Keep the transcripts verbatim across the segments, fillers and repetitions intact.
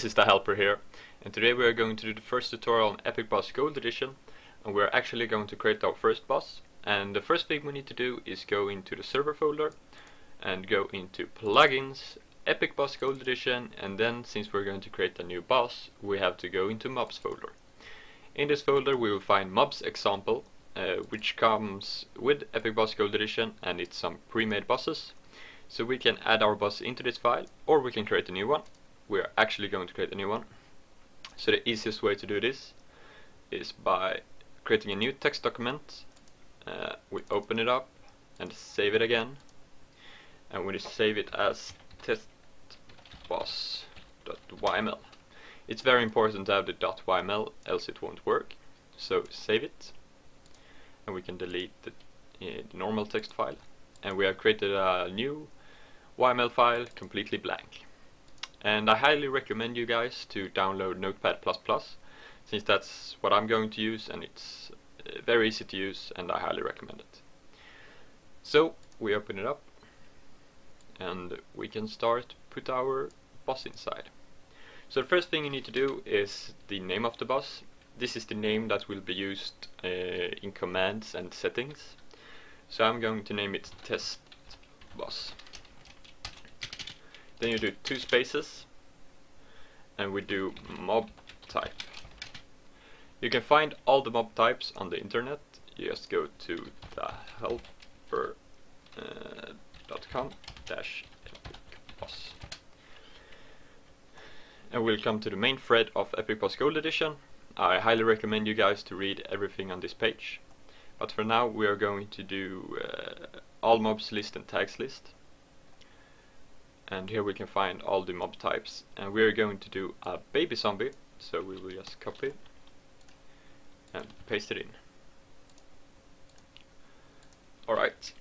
This is the helper here, and today we are going to do the first tutorial on Epic Boss Gold Edition, and we are actually going to create our first boss. And the first thing we need to do is go into the server folder and go into plugins, Epic Boss Gold Edition, and then since we're going to create a new boss, we have to go into mobs folder. In this folder we will find mobs example, uh, which comes with Epic Boss Gold Edition, and it's some pre-made bosses. So we can add our boss into this file, or we can create a new one. We are actually going to create a new one. So the easiest way to do this is by creating a new text document. Uh, we open it up and save it again, and we just save it as testboss dot y m l. It's very important to have the .yml, else it won't work. So save it, and we can delete the, uh, the normal text file, and we have created a new Y M L file completely blank. And I highly recommend you guys to download Notepad plus plus, since that's what I'm going to use, and it's very easy to use, and I highly recommend it. So we open it up, and we can start put our boss inside. So the first thing you need to do is the name of the boss. This is the name that will be used uh, in commands and settings. So I'm going to name it test boss. Then you do two spaces, and we do mob type. You can find all the mob types on the internet. You just go to the helper dot com slash epic boss, and we'll come to the main thread of Epic Boss Gold Edition. I highly recommend you guys to read everything on this page, but for now we are going to do uh, all mobs list and tags list. And here we can find all the mob types, and we are going to do a baby zombie, so we will just copy and paste it in. Alright,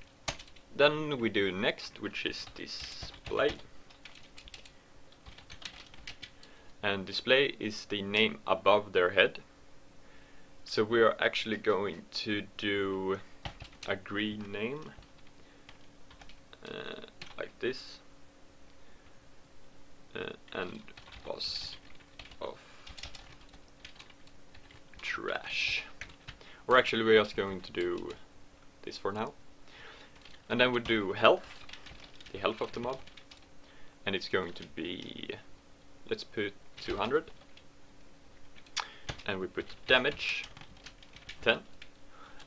then we do next, which is display, and display is the name above their head. So we are actually going to do a green name uh, like this. Uh, and boss of trash, or actually we're just going to do this for now, and then we do health, the health of the mob, and it's going to be, let's put two hundred, and we put damage ten,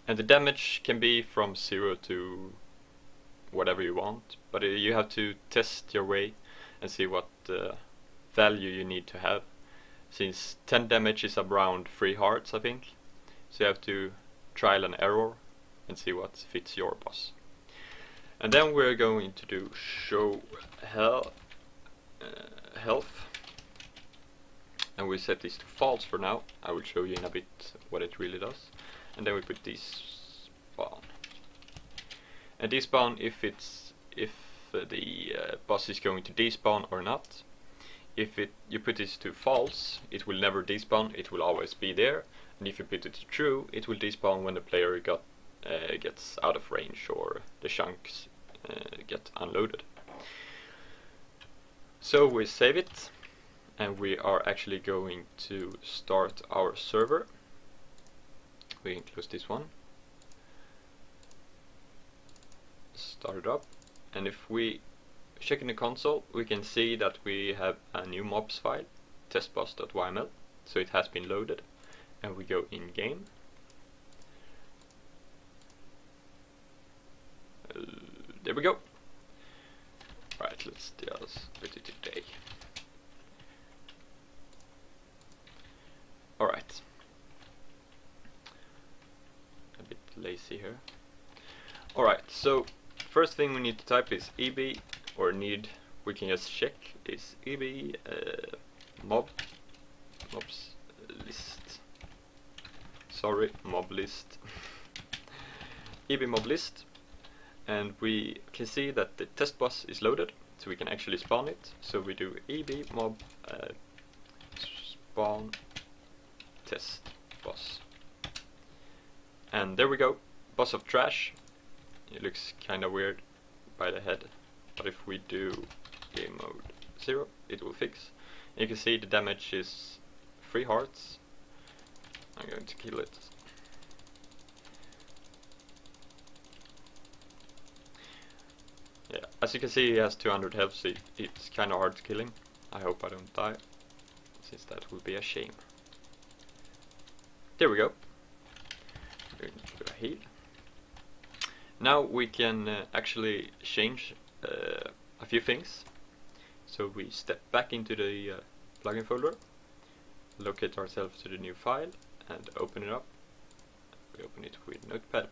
and the damage can be from zero to whatever you want, but uh, you have to test your way and see what uh, value you need to have, since ten damage is around three hearts, I think. So you have to trial and error and see what fits your boss. And then we're going to do show hell, uh, health, and we set this to false for now. I will show you in a bit what it really does. And then we put despawn, and despawn if it's if the uh, boss is going to despawn or not. If it you put this to false, it will never despawn, it will always be there, and if you put it to true, it will despawn when the player got, uh, gets out of range or the chunks uh, get unloaded. So we save it, and we are actually going to start our server. We can close this one, start it up. And if we check in the console, we can see that we have a new mobs file, testboss dot y m l, so it has been loaded. And we go in game, uh, there we go. Right, let's just put it today. Alright, a bit lazy here. Alright, so first thing we need to type is E B, or need, we can just check, is E B uh, mob, mobs list, sorry, mob list, E B mob list, and we can see that the test boss is loaded, so we can actually spawn it. So we do E B mob uh, spawn test boss, and there we go, boss of trash. It looks kinda weird by the head, but if we do game mode zero, it will fix. You can see the damage is three hearts. I'm going to kill it. Yeah, as you can see, he has two hundred health, so it's kind of hard to kill him. I hope I don't die, since that would be a shame. There we go. We're going to do a heal. Now we can uh, actually change uh, a few things. So we step back into the uh, plugin folder, locate ourselves to the new file, and open it up. We open it with Notepad++,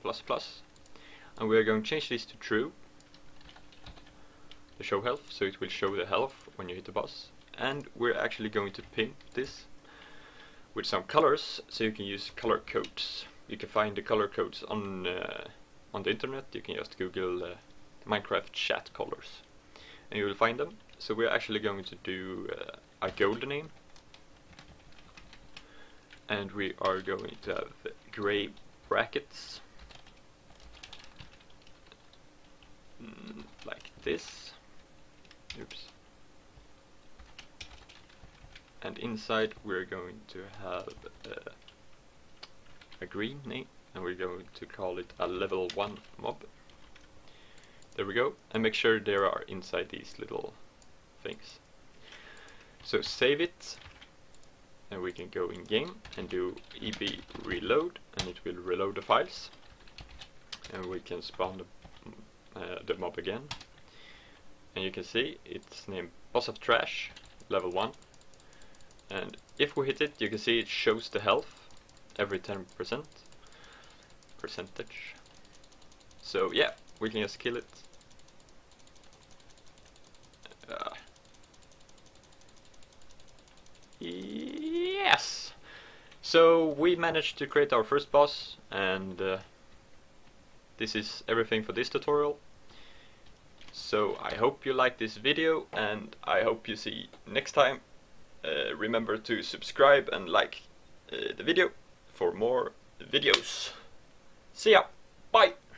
and we are going to change this to true, the show health, so it will show the health when you hit the boss. And we're actually going to pimp this with some colors, so you can use color codes. You can find the color codes on uh, on the internet. You can just Google uh, Minecraft chat colors, and you will find them. So we're actually going to do uh, a gold name. And we are going to have gray brackets, mm, like this. Oops. And inside we're going to have uh, a green name, and we're going to call it a level one mob. There we go. And make sure there are inside these little things. So save it. And we can go in game and do E B reload, and it will reload the files, and we can spawn the, uh, the mob again. And you can see it's named Boss of Trash level one, and if we hit it, you can see it shows the health every ten percent percentage. So yeah, we can just kill it. uh, Yes! So we managed to create our first boss, and uh, this is everything for this tutorial. So I hope you liked this video, and I hope you see next time. Uh, remember to subscribe and like uh, the video for more videos. See ya! Bye!